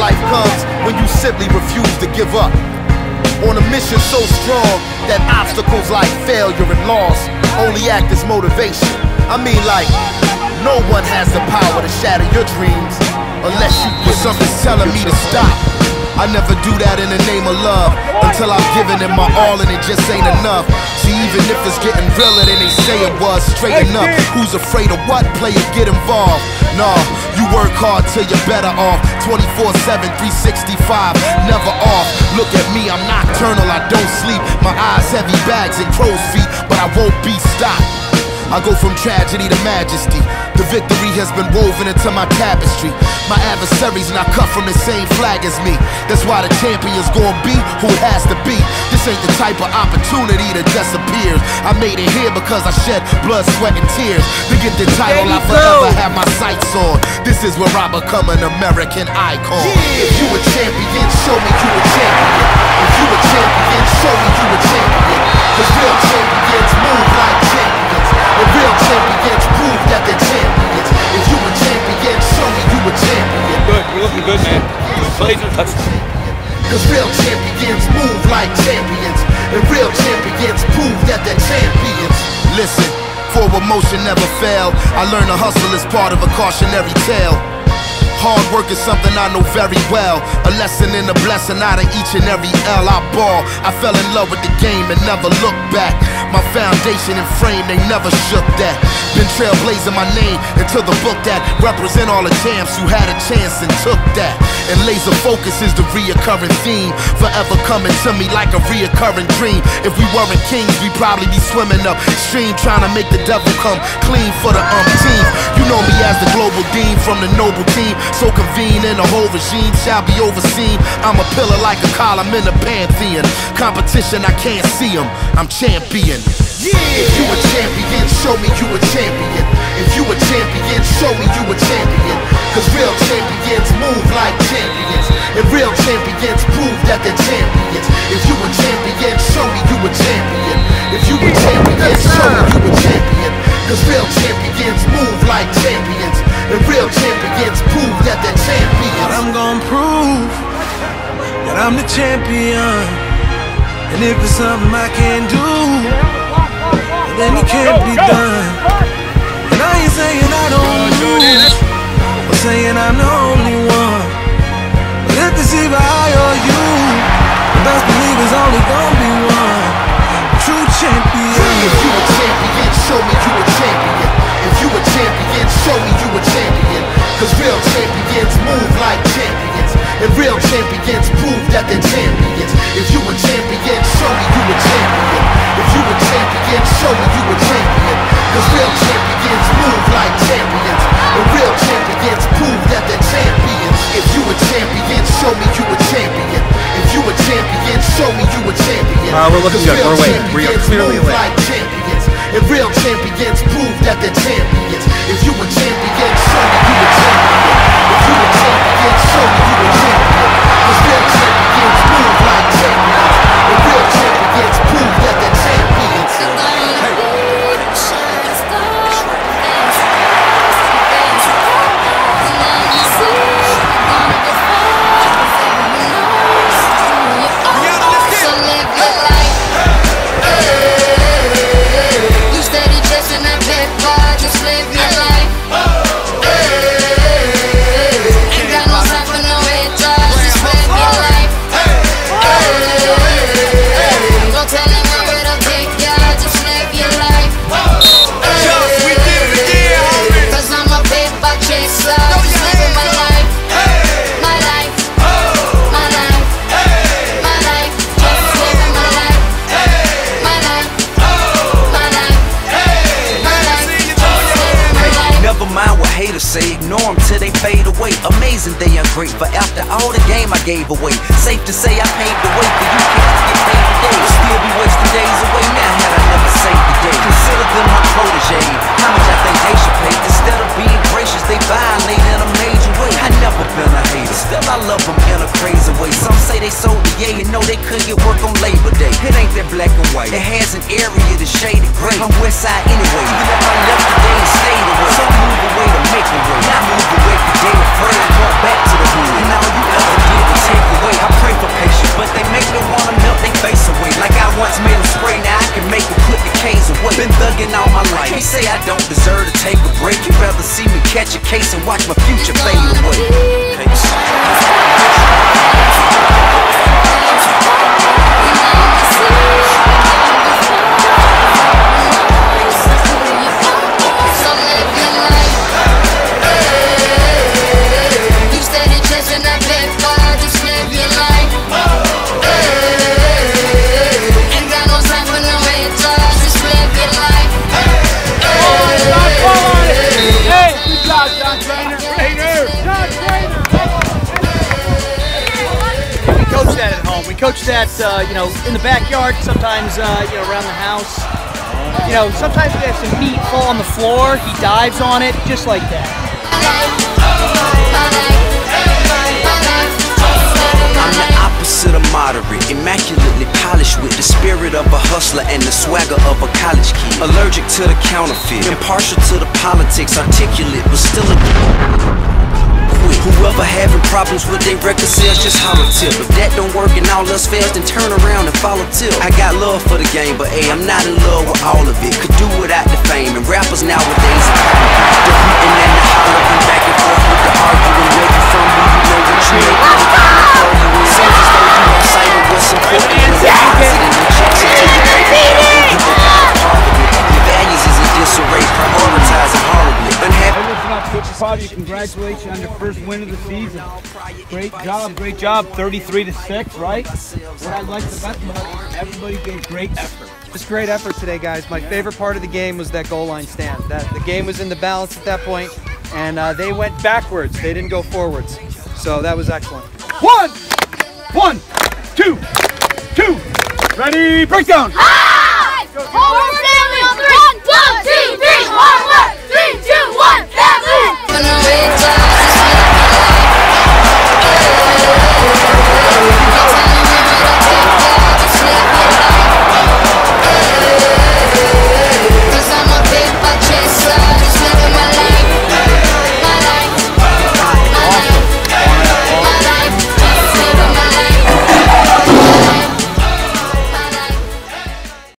life comes when you simply refuse to give up. On a mission so strong that obstacles like failure and loss only act as motivation. I mean, like, no one has the power to shatter your dreams unless you get something telling me to stop. I never do that in the name of love until I've given it my all and it just ain't enough. See, even if it's getting realer than they say it was, straighten up. Who's afraid of what? Player, get involved. Nah, you work hard till you're better off. 24/7, 365, never off. Look at me, I'm nocturnal, I don't sleep. My eyes heavy bags and crow's feet, but I won't be stopped. I go from tragedy to majesty. The victory has been woven into my tapestry. My adversaries not cut from the same flag as me. That's why the champion's gonna be who it has to be. This ain't the type of opportunity that disappears. I made it here because I shed blood, sweat, and tears. To get the title I forever have my sights on. This is where I become an American icon. If you a champion, show me you a champion. If you a champion, show me you a champion. Cause real champions move like champions. The real champions prove that they're champions. If you a champion, show me you a champion. Good, you're looking good, man. Cause real champions move like champions. And real champions prove that they're champions. Listen, forward motion never fail. I learned to hustle is part of a cautionary tale. Hard work is something I know very well. A lesson and a blessing out of each and every L I ball. I fell in love with the game and never looked back. My foundation and frame, they never shook that. Been trailblazing my name into the book that represent all the champs who had a chance and took that. And laser focus is the reoccurring theme, forever coming to me like a reoccurring dream. If we weren't kings, we'd probably be swimming upstream, trying to make the devil come clean for the umpteenth. You know me as the global dean from the noble team. So convened and the whole regime shall be overseen. I'm a pillar like a column in a pantheon. Competition, I can't see them, I'm champion. Yeah. If you a champion, show me you a champion. If you a champion, show me you a champion. Cause real champions move like champions. And real champions prove that they're champions. If you a champion, show me you a champion. If you a champion, show me you a champion. Cause real champions move like champions. And real champions prove that they're champions. But I'm gonna prove that I'm the champion. And if it's something I can't do, then it can't be done. And I ain't saying I don't lose, I'm saying I'm the only one. But if it's either I or you, the best believer's only gonna be one. A true champion. If you a champion, show me you a champion. If you a champion, show me you a champion. Cause real champions move like champions. And real champions prove that they're champions. If you a champion, show me you a champion. If you a champion, show me you a champion. Cause real champions move like champions. And real champions prove that they're champions. If you a champion, show me you a champion. If you a champion, show me you a champion. We're looking good, we're waiting. We are clearly late. And real champions prove that they're champions. If you a champion, show me you a champion. If you a champion, show me you a champion. Cause real champions move like champions. And real champions prove that they're champions. Amazing they are great, but after all the game I gave away, safe to say I paved the way for you kids to get paid today. Still be wasting days away now had I never saved the day. Consider them my protege, how much I think they should pay. Instead of being gracious, they violate in a major way. I never been a hater, still I love them in a crazy way. Some say they sold the yay and know they couldn't get work on Labor Day. It ain't that black and white, it has an area that's shaded gray. I'm west side anyway, even if I left today and stayed away. So move away to make a way, now move away. They afraid, go back to the hood. And now you ever Been thugging all my life. Can't say I don't deserve to take a break. You'd rather see me catch a case and watch my future fade away. You said it just and I bet I just live your life. Ain't got no time for no hate, just live your life. Hey, good job, John Trainer. We coach that at home. We coach that, you know, in the backyard. Sometimes, you know, around the house. You know, sometimes we have some meat fall on the floor. He dives on it, just like that. Immaculately polished with the spirit of a hustler and the swagger of a college kid. Allergic to the counterfeit, impartial to the politics, articulate but still a quit. Whoever having problems with their record sales, just holler tip. If that don't work and all us fails, then turn around and follow tip. I got love for the game, but hey, I'm not in love with all of it. Could do without the fame, and rappers nowadays the beating and the hollering back and forth with the arguing. Where you from, who you know what you know. Bobby, congratulations on your first win of the season. Great job, great job. 33-6, right? What I liked about the best, everybody gave great effort. Just great effort today, guys. My favorite part of the game was that goal line stand. That the game was in the balance at that point, and they went backwards. They didn't go forwards. So that was excellent. One, 2, 2. Ready, breakdown.